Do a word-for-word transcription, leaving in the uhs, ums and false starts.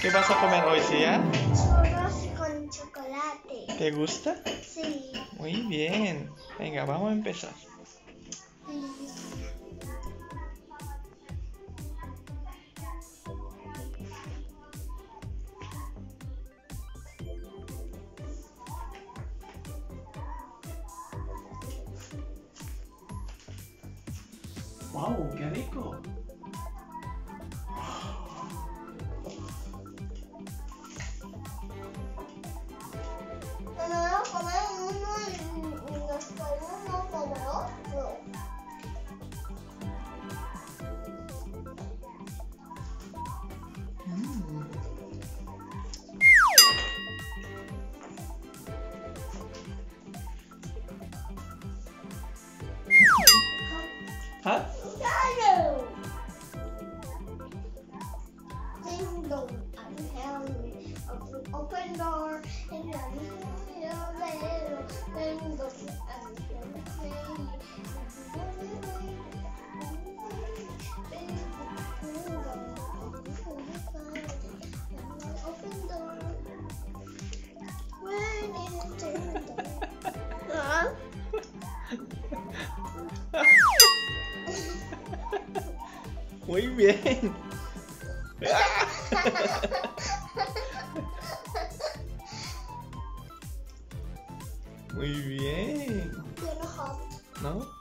¿Qué vas a comer hoy, Sia? Churros con chocolate. ¿Te gusta? Sí. Muy bien. Venga, vamos a empezar. ¡Wow! ¡Qué rico! Bueno, vamos a comer uno y nos ponemos uno sobre otro. ¿Ah? Open door and I open door when it muy bien. Muy bien. ¿No?